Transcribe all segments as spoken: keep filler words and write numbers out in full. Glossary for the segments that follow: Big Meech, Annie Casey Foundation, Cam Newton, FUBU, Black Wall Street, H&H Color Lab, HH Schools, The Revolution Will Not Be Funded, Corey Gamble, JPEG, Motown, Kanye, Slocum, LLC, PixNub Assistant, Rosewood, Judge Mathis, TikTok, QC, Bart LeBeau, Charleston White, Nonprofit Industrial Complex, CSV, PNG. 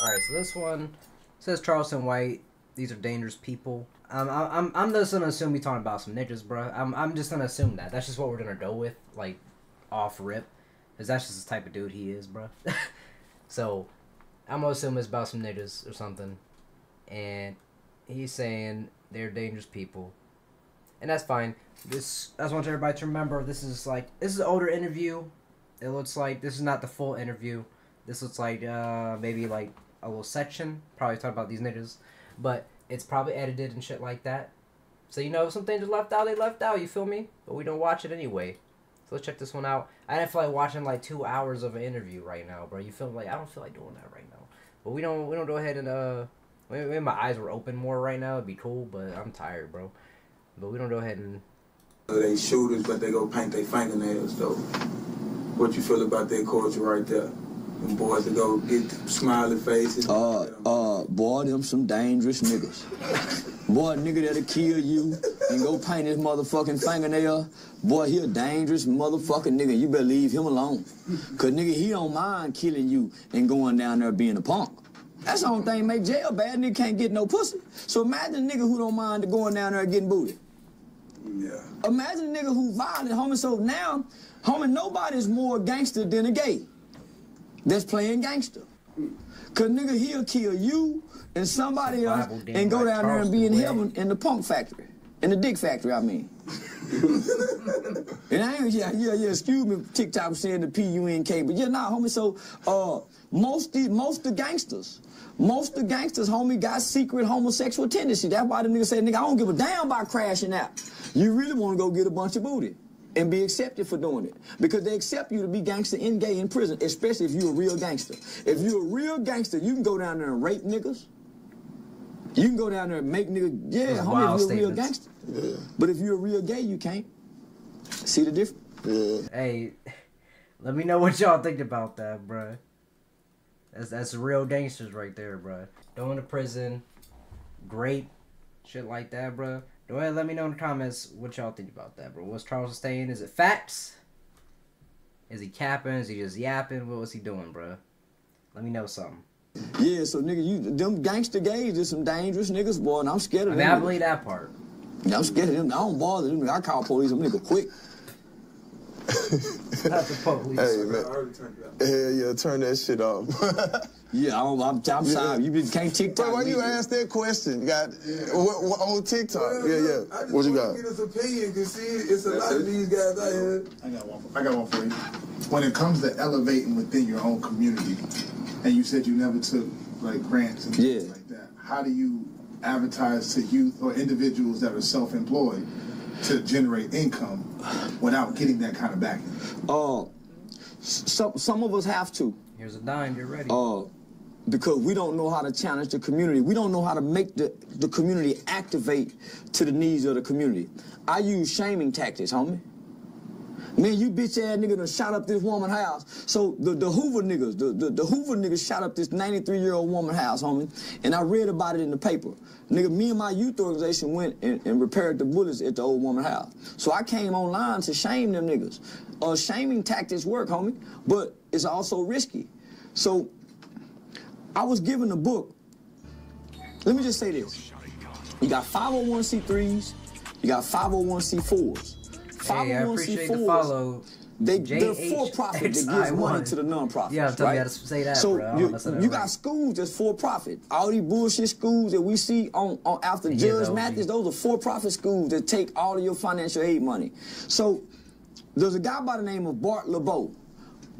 All right, so this one says Charleston White. These are dangerous people. Um, I, I'm I'm just gonna assume we talking about some ninjas, bro. I'm I'm just gonna assume that. That's just what we're gonna go with, like, off rip, because that's just the type of dude he is, bro. So, I'm gonna assume it's about some ninjas or something, and he's saying they're dangerous people, and that's fine. This I just want everybody to remember. This is like this is an older interview. It looks like this is not the full interview. This looks like uh maybe like a little section, probably talking about these ninjas, but it's probably edited and shit like that. So, you know, if some things are left out, they left out, you feel me? But we don't watch it anyway. So let's check this one out. I didn't feel like watching like two hours of an interview right now, bro. You feel like I don't feel like doing that right now. But we don't we don't go ahead and uh maybe my eyes were open more right now, it'd be cool, but I'm tired, bro. But we don't go ahead and they shooters, but they go paint their fingernails though. What you feel about their culture right there? Them boys that go get smiley faces. Uh, uh, boy, them some dangerous niggas. Boy, a nigga that'll kill you and go paint his motherfucking fingernail. Boy, he a dangerous motherfucking nigga. You better leave him alone. Cause nigga, he don't mind killing you and going down there being a punk. That's the only thing make jail bad. Nigga can't get no pussy. So imagine a nigga who don't mind going down there and getting booted. Yeah. Imagine a nigga who violent, homie. So now, homie, nobody's more gangster than a gay. That's playing gangster. Cause nigga, he'll kill you and somebody else and go down there and be in heaven in the punk factory. In the dick factory, I mean. And I ain't, yeah, yeah, yeah, excuse me, TikTok saying the P U N K, but yeah, nah, homie, so uh, most the, most the gangsters, most the gangsters, homie, got secret homosexual tendency. That's why the nigga said, nigga, I don't give a damn about crashing out. You really want to go get a bunch of booty and be accepted for doing it, because they accept you to be gangster and gay in prison, especially if you're a real gangster. If you're a real gangster, you can go down there and rape niggas. You can go down there and make niggas, yeah, homie, if you're a real gangster. Yeah. But if you're a real gay, you can't. See the difference? Yeah. Hey, let me know what y'all think about that, bro. That's, that's real gangsters right there, bro. Going to prison, great, shit like that, bro. Go ahead, let me know in the comments what y'all think about that, bro. What's Charleston saying? Is it facts? Is he capping? Is he just yapping? What was he doing, bro? Let me know something. Yeah, so nigga, you them gangster gays is some dangerous niggas, boy, and I'm scared of them. I mean, I believe that part. I'm scared of them. I don't bother them. I call police. I'm nigga quick. Not the police. Hey, man. I already turned it off. Hell yeah, turn that shit off. Yeah, I'm, I'm, I'm sorry. You can't TikTok. Bro, why you ask that question? Got yeah. what, what, on TikTok? Well, yeah, yeah. I just what you got? Get his opinion, cause see, it's a lot of these guys out here. I got one. For, I got one for you. When it comes to elevating within your own community, and you said you never took like grants and things yeah. like that, how do you advertise to youth or individuals that are self-employed to generate income without getting that kind of backing? Uh, some some of us have to. Here's a dime, you're ready. Uh, because we don't know how to challenge the community. We don't know how to make the, the community activate to the needs of the community. I use shaming tactics, homie. Man, you bitch-ass nigga done shot up this woman's house. So the, the Hoover niggas, the, the, the Hoover niggas shot up this ninety-three-year-old woman's house, homie. And I read about it in the paper. Nigga, me and my youth organization went and, and repaired the bullets at the old woman's house. So I came online to shame them niggas. Uh, shaming tactics work, homie, but it's also risky. So I was given a book. Let me just say this. You got five oh one c threes, you got five oh one c fours. Hey, I appreciate the follow. They, they're for-profit that gives money to the non-profit. Yeah, I'm telling you how to say that, so bro. You, you got schools that's for-profit. All these bullshit schools that we see on, on after yeah, Judge Mathis, those are for-profit schools that take all of your financial aid money. So there's a guy by the name of Bart LeBeau.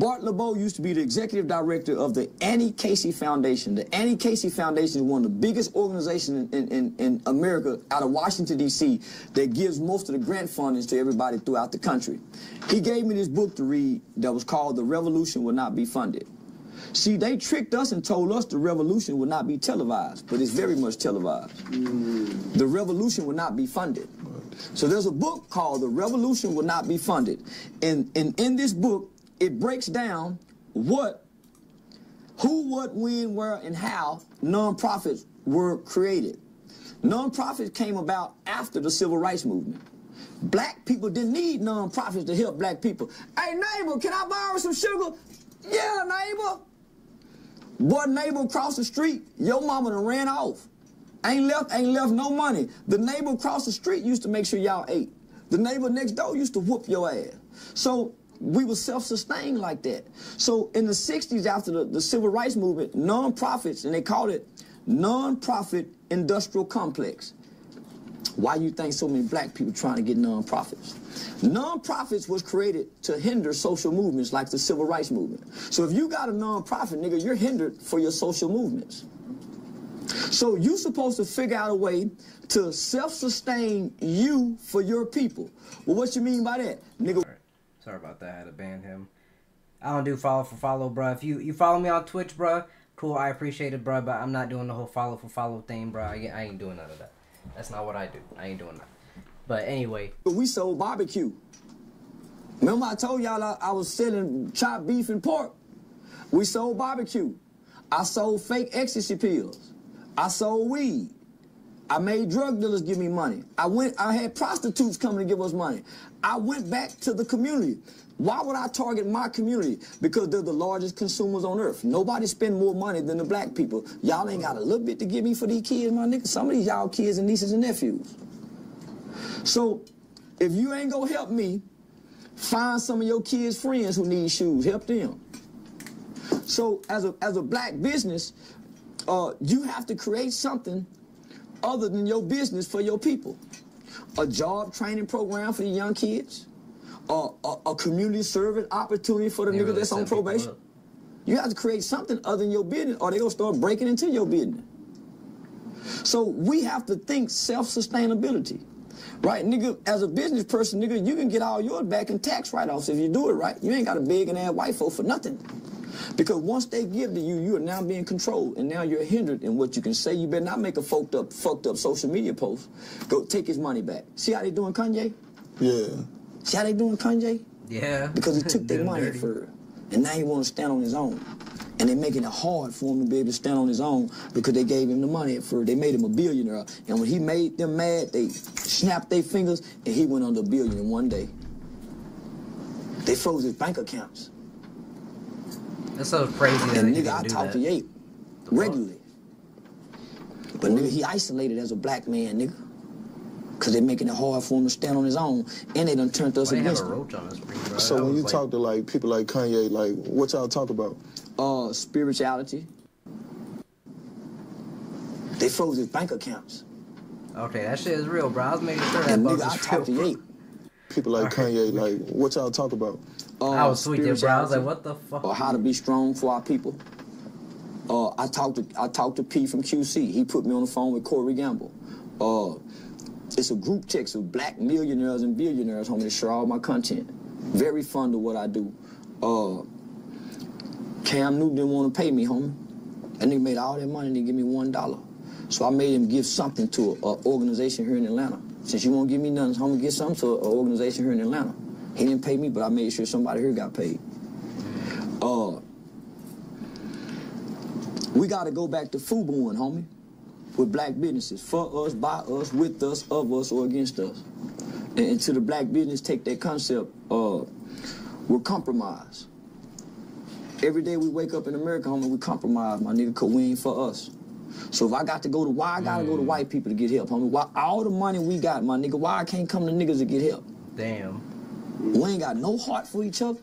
Bart LeBeau used to be the executive director of the Annie Casey Foundation. The Annie Casey Foundation is one of the biggest organizations in, in, in America out of Washington, D C that gives most of the grant funding to everybody throughout the country. He gave me this book to read that was called The Revolution Will Not Be Funded. See, they tricked us and told us the revolution would not be televised, but it's very much televised. Mm. The revolution will not be funded. So there's a book called The Revolution Will Not Be Funded. And, and in this book, it breaks down what, who, what, when, where, and how nonprofits were created. Nonprofits came about after the Civil Rights Movement. Black people didn't need nonprofits to help black people. Hey, neighbor, can I borrow some sugar? Yeah, neighbor. Boy, neighbor across the street, your mama done ran off. Ain't left, ain't left no money. The neighbor across the street used to make sure y'all ate. The neighbor next door used to whoop your ass. So we were self-sustained like that. So in the sixties, after the, the Civil Rights Movement, nonprofits, and they called it Nonprofit Industrial Complex. Why you think so many black people trying to get nonprofits? Nonprofits was created to hinder social movements like the Civil Rights Movement. So if you got a nonprofit, nigga, you're hindered for your social movements. So you're supposed to figure out a way to self-sustain you for your people. Well, what you mean by that, nigga? Sorry, Sorry about that. I had to ban him. I don't do follow for follow, bruh. If you, you follow me on Twitch, bruh, cool, I appreciate it, bruh, but I'm not doing the whole follow for follow thing, bruh. I, I ain't doing none of that. That's not what I do. I ain't doing that. But anyway. We sold barbecue. Remember I told y'all I, I was selling chopped beef and pork? We sold barbecue. I sold fake ecstasy pills. I sold weed. I made drug dealers give me money. I went. I had prostitutes coming to give us money. I went back to the community. Why would I target my community? Because they're the largest consumers on earth. Nobody spend more money than the black people. Y'all ain't got a little bit to give me for these kids, my nigga. Some of these y'all kids and nieces and nephews. So if you ain't gonna help me, find some of your kids' friends who need shoes. Help them. So as a, as a black business, uh, you have to create something other than your business for your people. A job training program for the young kids. A, a, a community service opportunity for the nigga that's on probation. You have to create something other than your business or they're going to start breaking into your business. So we have to think self-sustainability, right? Nigga, as a business person, nigga, you can get all yours back in tax write-offs if you do it right. You ain't got to beg and add white folk for nothing. Because once they give to you, you are now being controlled and now you're hindered in what you can say. You better not make a fucked up, fucked up social media post. Go take his money back. See how they doing Kanye? Yeah. See how they doing Kanye? Yeah. Because he took their money dirty. for and now he want to stand on his own. And they're making it hard for him to be able to stand on his own because they gave him the money for they made him a billionaire. And when he made them mad, they snapped their fingers and he went under a billion in one day. They froze his bank accounts. That's so crazy. That and nigga, I talk to Yape regularly. But nigga, he isolated as a black man, nigga. Because they're making it hard for him to stand on his own, and they done turned us well, against him. Us, so that when you like... talk to like people like Kanye, like what y'all talk about? Uh, spirituality. They froze his bank accounts. Okay, that shit is real, bro. I was making sure that was real. I talked to Yape. People like right. Kanye, like what y'all talk about? Uh, I was sweet, bro. I was like, what the fuck? Or how to be strong for our people. Uh, I talked to I talked to P from Q C. He put me on the phone with Corey Gamble. Uh. It's a group text of black millionaires and billionaires, homie, to share all my content. Very fond of what I do. Uh, Cam Newton didn't want to pay me, homie. That nigga made all that money and they give me one dollar. So I made him give something to an organization here in Atlanta. Since you won't give me nothing, homie, give something to an organization here in Atlanta. He didn't pay me, but I made sure somebody here got paid. Uh, we got to go back to FUBU, homie. With black businesses, for us, by us, with us, of us, or against us. And, and to the black business, take that concept, uh, we're compromised. Every day we wake up in America, homie, we compromise, my nigga, because we ain't for us. So if I got to go to, why I got to mm. go to white people to get help, homie? Why all the money we got, my nigga, why I can't come to niggas to get help? Damn. We ain't got no heart for each other.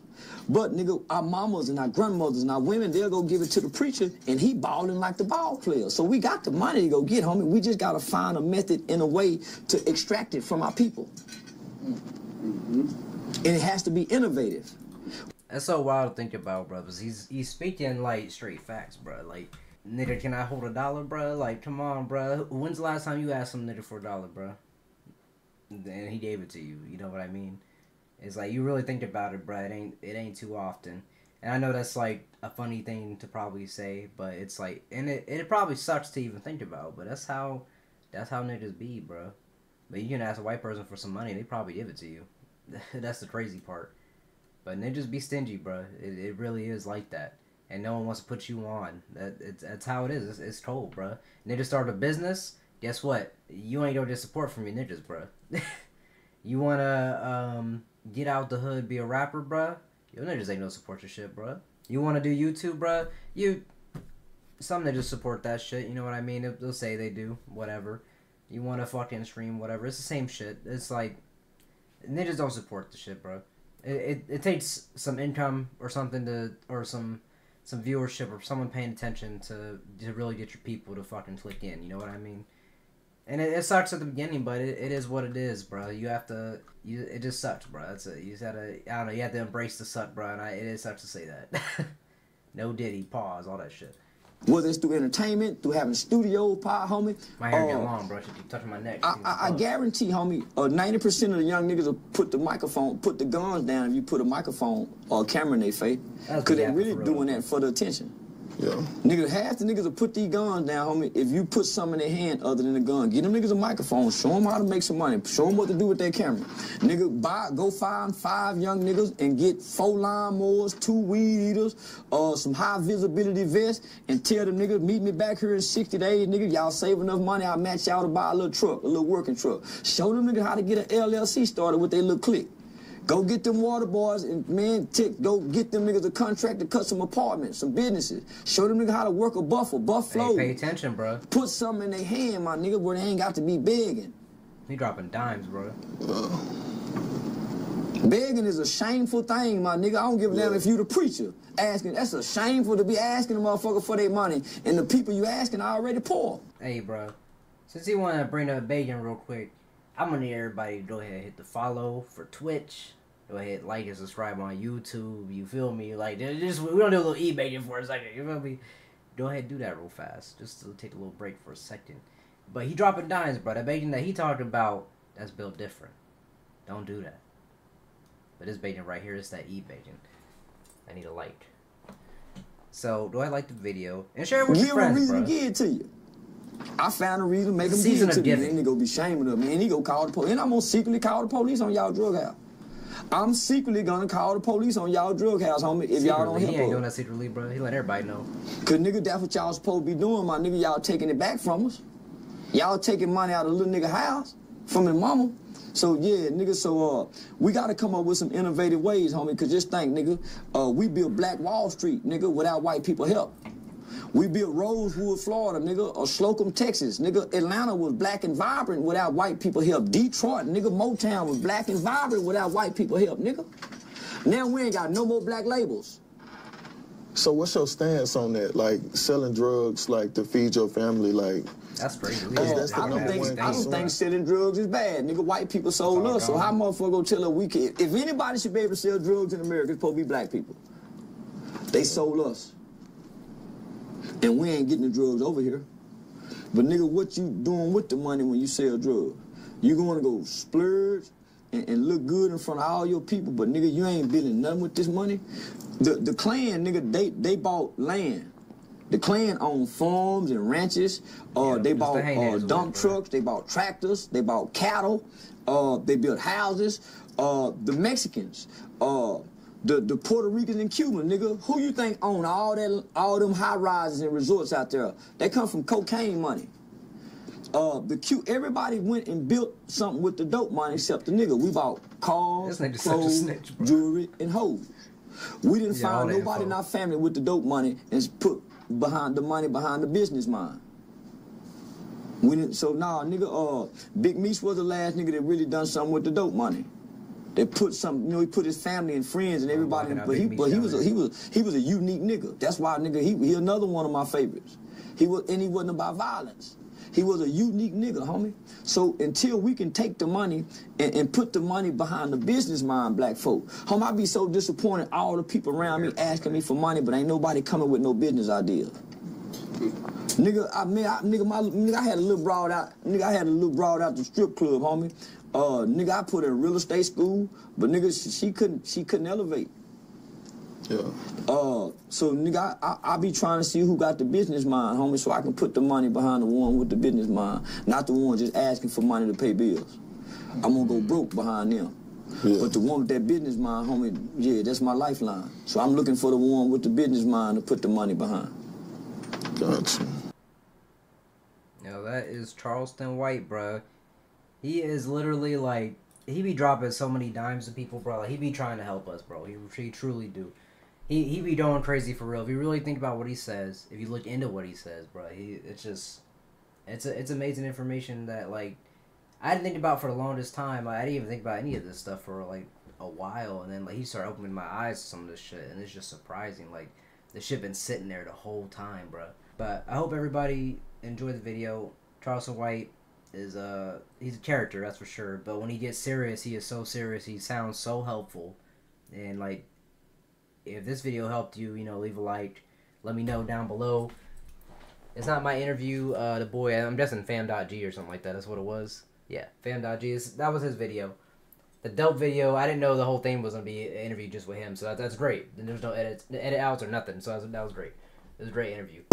But, nigga, our mamas and our grandmothers and our women, they'll go give it to the preacher, and he balling like the ball player. So we got the money to go get, homie. We just got to find a method and a way to extract it from our people. Mm-hmm. And it has to be innovative. That's so wild to think about, brothers. He's he's speaking, like, straight facts, bro. Like, nigga, can I hold a dollar, bro? Like, come on, bro. When's the last time you asked some nigga for a dollar, bro? And he gave it to you. You know what I mean? It's like, you really think about it, bruh, it ain't, it ain't too often. And I know that's, like, a funny thing to probably say, but it's like, and it, it probably sucks to even think about, but that's how, that's how niggas be, bruh. But you can ask a white person for some money, they probably give it to you. That's the crazy part. But niggas be stingy, bruh. It, it really is like that. And no one wants to put you on. That it's, that's how it is. It's, it's cold, bruh. Niggas start a business, guess what? You ain't gonna get support from your niggas, bruh. You wanna, um... get out the hood, be a rapper, bruh. Your niggas ain't no support your shit, bruh. You wanna do YouTube, bruh? You some that just support that shit. You know what I mean? They'll say they do, whatever. You want to fucking stream, whatever. It's the same shit. It's like, and they just don't support the shit, bro. It, it it takes some income or something to, or some some viewership or someone paying attention to to really get your people to fucking click in. You know what I mean? And it, it sucks at the beginning, but it, it is what it is, bro. You have to, you it just sucks, bro. That's it. You just gotta, I don't know. You have to embrace the suck, bro. And I, it is sucks to say that. No Diddy, pause, all that shit. Whether it's through entertainment, through having studios, pie, homie. My hair uh, get long, bro. She keep touching my neck. I, I, I guarantee, homie, uh, ninety percent of the young niggas will put the microphone, put the guns down if you put a microphone or a camera in their face. Because they're really doing that for the attention. Yeah. Niggas, half the niggas will put these guns down, homie, if you put something in their hand other than a gun. Get them niggas a microphone. Show them how to make some money. Show them what to do with their camera. Nigga, buy, go find five young niggas and get four lawnmowers, two weed eaters, uh, some high visibility vests, and tell them niggas, meet me back here in sixty days, nigga. Y'all save enough money, I'll match y'all to buy a little truck, a little working truck. Show them niggas how to get an L L C started with their little clique. Go get them water boys and, man, tick, go get them niggas a contract to cut some apartments, some businesses. Show them niggas how to work a buffer, buff flow. Hey, pay attention, bro. Put something in their hand, my nigga, where they ain't got to be begging. He dropping dimes, bro. Begging is a shameful thing, my nigga. I don't give a damn if you the preacher. Asking, that's a shameful to be asking a motherfucker for their money. And the people you asking are already poor. Hey, bro. Since he wanted to bring up begging real quick, I'm gonna need everybody to go ahead and hit the follow for Twitch. Go ahead, like and subscribe on YouTube. You feel me? Like, just we don't do a little e-baiting for a second. You feel me? Go ahead, and do that real fast. Just to take a little break for a second. But he dropping dimes, bro. That baiting that he talked about, that's built different. Don't do that. But this baiting right here is that e-baiting. I need a like. So do I like the video and share it with your friends, bro? Give a reason to give it to you. I found a reason to make him give to me, and he gonna be shaming of me, and he gonna call the police. And I'm gonna secretly call the police on y'all drug house. I'm secretly gonna call the police on y'all drug house, homie, if y'all don't help us. He ain't doing that secretly, bro. He let everybody know. Cause nigga, that's what y'all supposed to be doing, my nigga. Y'all taking it back from us. Y'all taking money out of little nigga house from his mama. So yeah, nigga, so uh, we gotta come up with some innovative ways, homie. Cause just think, nigga, uh, we build Black Wall Street, nigga, without white people help. We built Rosewood, Florida, nigga, or Slocum, Texas, nigga. Atlanta was black and vibrant without white people help. Detroit, nigga, Motown was black and vibrant without white people help, nigga. Now we ain't got no more black labels. So what's your stance on that? Like, selling drugs, like, to feed your family, like... That's crazy. That's the I, don't think, I don't think selling drugs is bad, nigga. White people sold us, so how motherfucker gonna tell us we can... If anybody should be able to sell drugs in America, it's supposed to be black people. They sold us. And we ain't getting the drugs over here. But nigga, what you doing with the money when you sell drugs? You gonna go splurge and, and look good in front of all your people, but nigga, you ain't building nothing with this money. The the Klan, nigga, they, they bought land. The Klan owned farms and ranches. Uh, yeah, they bought uh, dump trucks. They bought tractors. They bought cattle. Uh, they built houses. Uh, the Mexicans. Uh, The, the Puerto Ricans and Cubans, nigga, who you think own all that, all them high rises and resorts out there? They come from cocaine money. Uh, the Q, everybody went and built something with the dope money except the nigga. We bought cars, clothes, snitch, jewelry, and hoes. We didn't yeah, find nobody in our family with the dope money and put behind the money behind the business mind. We didn't, so nah, nigga, uh, Big Meech was the last nigga that really done something with the dope money. They put some, you know, he put his family and friends and everybody, in, but he, but he was, a, he was, he was a unique nigga. That's why, nigga, he, he another one of my favorites. He was, and he wasn't about violence. He was a unique nigga, homie. So until we can take the money and, and put the money behind the business mind, black folk, homie, I be so disappointed. All the people around me asking me for money, but ain't nobody coming with no business idea. Nigga, I mean, I, nigga, my, nigga, I had a little broad out, nigga, I had a little broad out the strip club, homie. Uh, nigga, I put her in real estate school, but nigga, she, she couldn't, she couldn't elevate. Yeah. Uh, so nigga, I, I, I be trying to see who got the business mind, homie, so I can put the money behind the one with the business mind, not the one just asking for money to pay bills. I'm gonna go broke behind them. Yeah. But the one with that business mind, homie, yeah, that's my lifeline. So I'm looking for the one with the business mind to put the money behind. Gotcha. Now that is Charleston White, bro. He is literally like, he be dropping so many dimes to people, bro. Like, he be trying to help us, bro. He, he truly do. he he be going crazy for real. If you really think about what he says, if you look into what he says, bro, he it's just it's a, it's amazing information that like I didn't think about for the longest time. Like, I didn't even think about any of this stuff for like a while, and then like he started opening my eyes to some of this shit, and it's just surprising. Like the shit been sitting there the whole time, bro. But I hope everybody enjoyed the video. Charleston White is uh he's a character, that's for sure. But when he gets serious, he is so serious. He sounds so helpful, and like. If this video helped you, you know, leave a like. Let me know down below. It's not my interview, uh, the boy. I'm guessing fam dot g or something like that. That's what it was. Yeah, fam dot g. That was his video. The dope video, I didn't know the whole thing was going to be an interview just with him. So that, that's great. And there's no edits, edit outs or nothing. So that was, that was great. It was a great interview.